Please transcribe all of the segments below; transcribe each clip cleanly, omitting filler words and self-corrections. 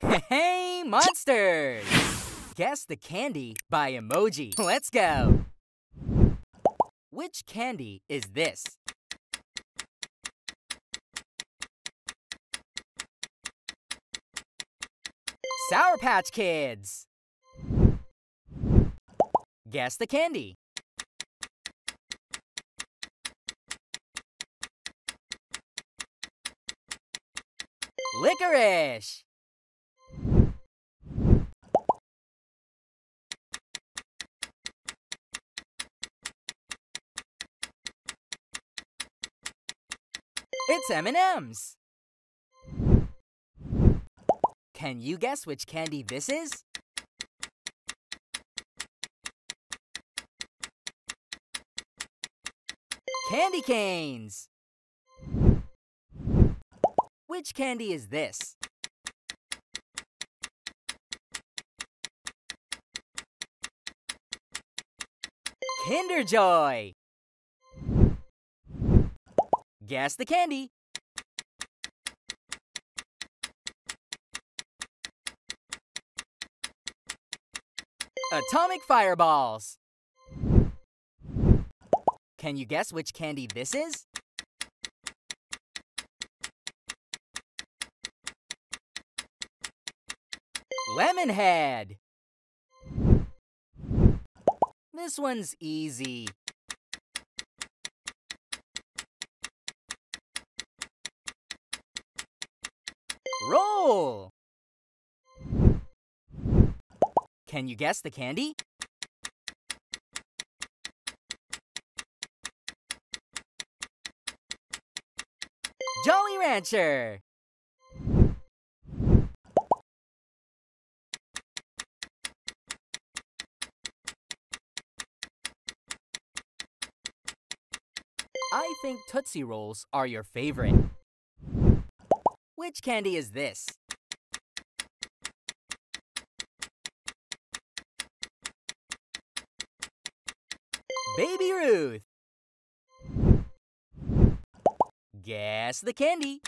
Hey, monsters! Guess the candy by emoji. Let's go! Which candy is this? Sour Patch Kids! Guess the candy. Licorice! It's M&M's! Can you guess which candy this is? Candy canes! Which candy is this? Kinder Joy! Guess the candy! Atomic Fireballs! Can you guess which candy this is? Lemon Head! This one's easy. Roll! Can you guess the candy? Jolly Rancher! I think Tootsie Rolls are your favorite. Which candy is this? Baby Ruth! Guess the candy.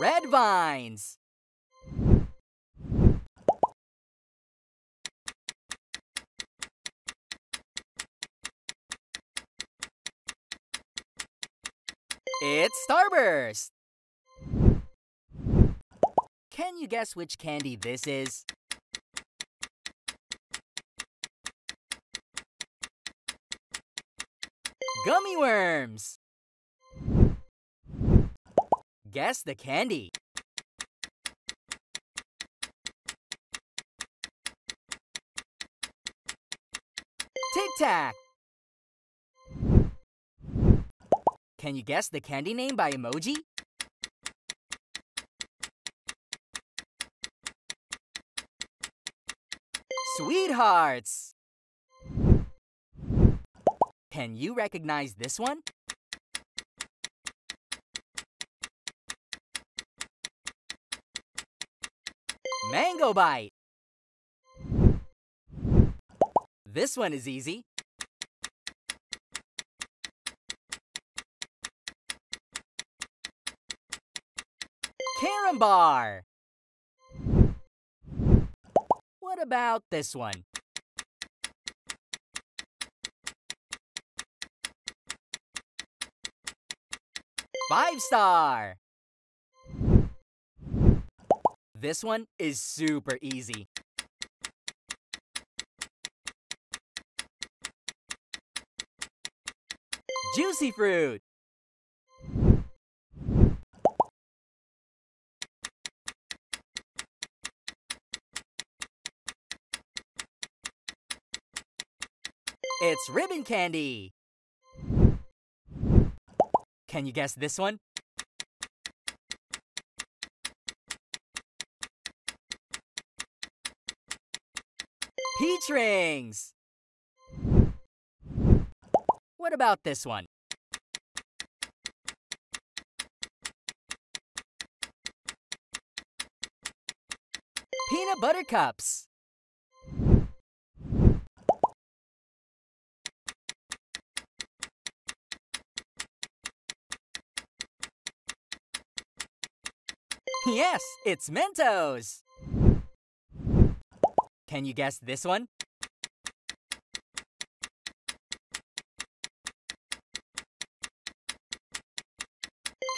Red Vines! It's Starburst! Can you guess which candy this is? Gummy worms! Guess the candy. Tic Tac! Can you guess the candy name by emoji? Sweethearts! Can you recognize this one? Mango Bite! This one is easy. Carambar! What about this one? Five Star! This one is super easy. Juicy Fruit! It's ribbon candy! Can you guess this one? Peach rings! What about this one? Peanut butter cups! Yes, it's Mentos! Can you guess this one?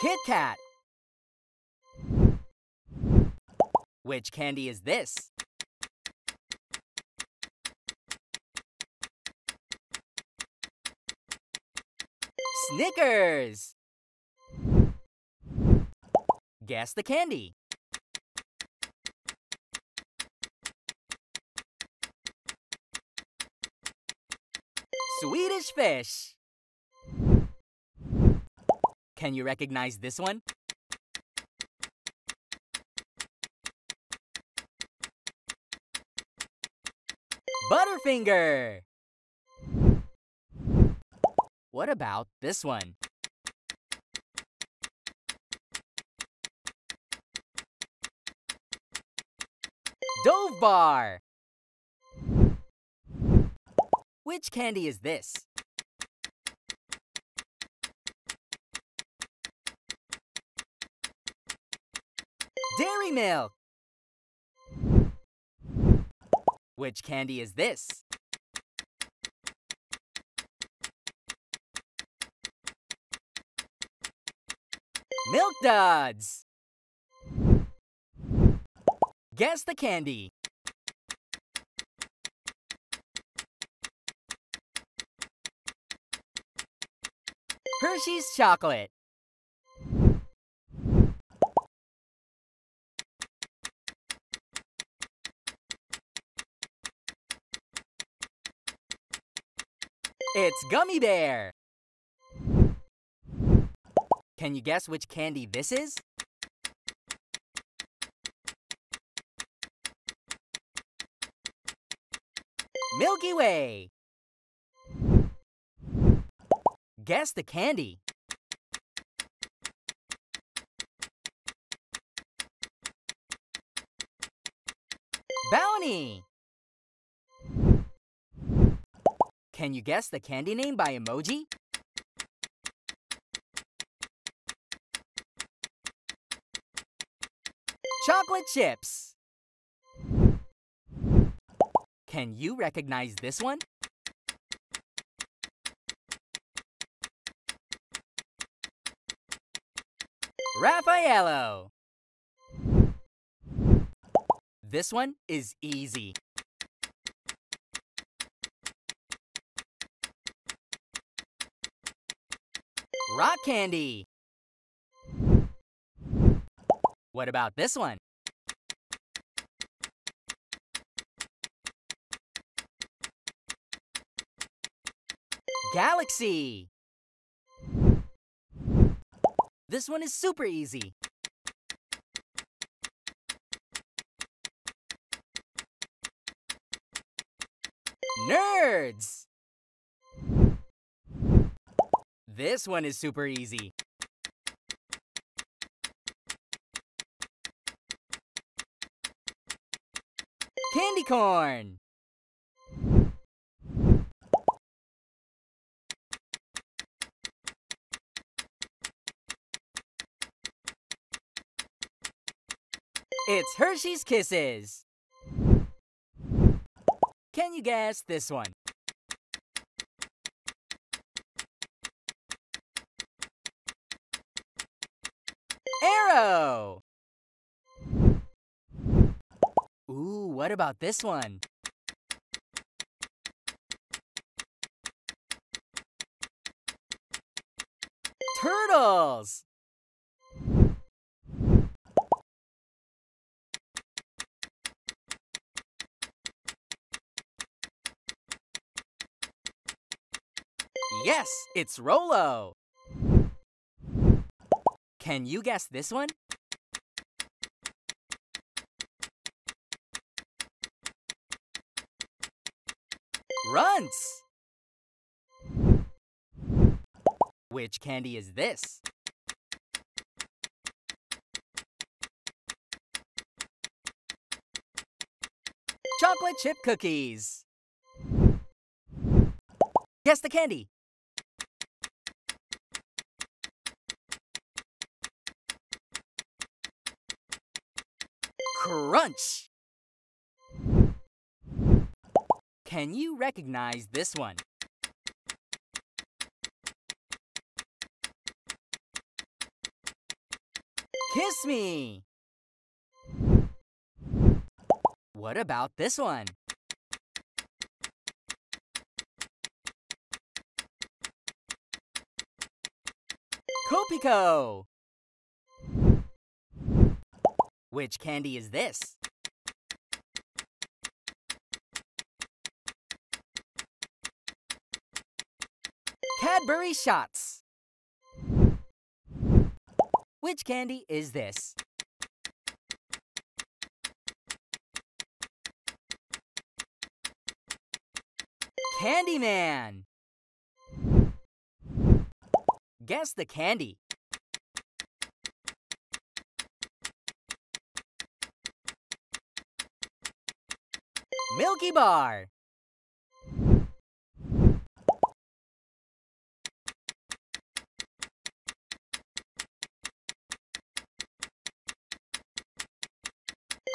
Kit Kat! Which candy is this? Snickers! Guess the candy. Swedish fish. Can you recognize this one? Butterfinger. What about this one? Dove Bar! Which candy is this? Dairy Milk! Which candy is this? Milk Duds! Guess the candy. Hershey's Chocolate. It's Gummy Bear. Can you guess which candy this is? Milky Way! Guess the candy. Bounty! Can you guess the candy name by emoji? Chocolate chips! Can you recognize this one? Raffaello! This one is easy. Rock candy! What about this one? Galaxy! This one is super easy. Nerds! This one is super easy. Candy corn! It's Hershey's Kisses! Can you guess this one? Arrow! Ooh, what about this one? Turtles! Yes, it's Rolo! Can you guess this one? Runts! Which candy is this? Chocolate chip cookies! Guess the candy! Crunch! Can you recognize this one? Kiss me! What about this one? Copico! Which candy is this? Cadbury Shots! Which candy is this? Candyman! Guess the candy. Milky Bar!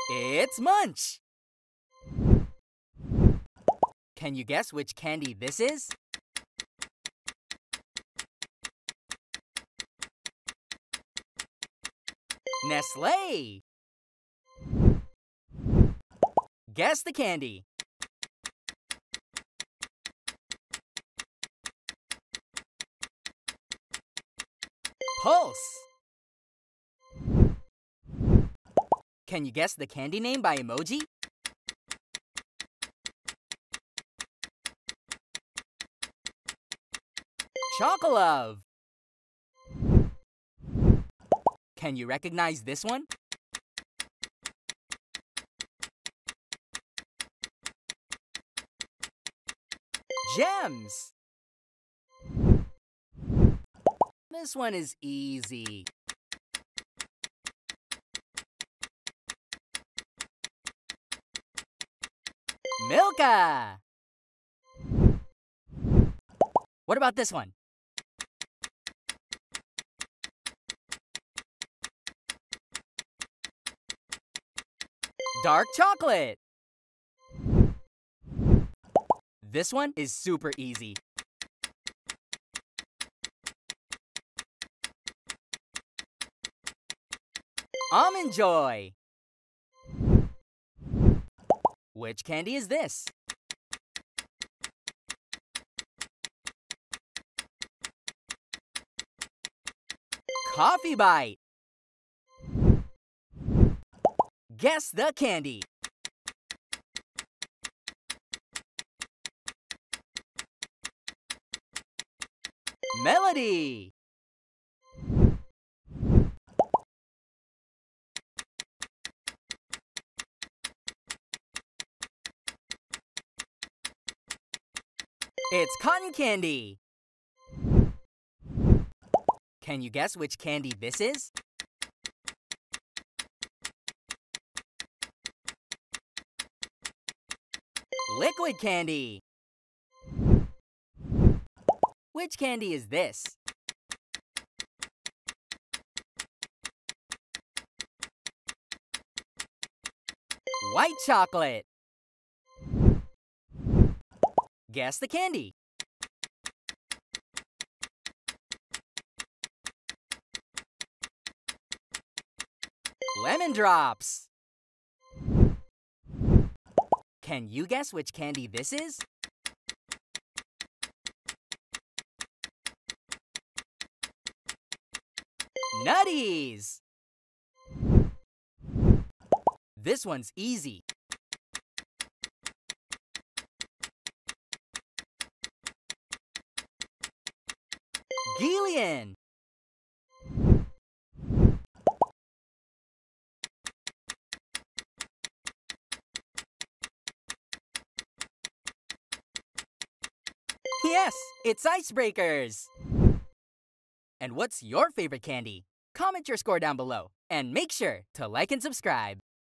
It's Munch! Can you guess which candy this is? Nestlé! Guess the candy. Pulse! Can you guess the candy name by emoji? Chocolove! Can you recognize this one? Gems! This one is easy. Milka! What about this one? Dark chocolate! This one is super easy. Almond Joy! Which candy is this? Coffee Bite! Guess the candy. Melody. It's cotton candy. Can you guess which candy this is? Liquid candy! Which candy is this? White chocolate! Guess the candy. Lemon drops! Can you guess which candy this is? Nutties! This one's easy. Gillian! Yes, it's Icebreakers! And what's your favorite candy? Comment your score down below, and make sure to like and subscribe!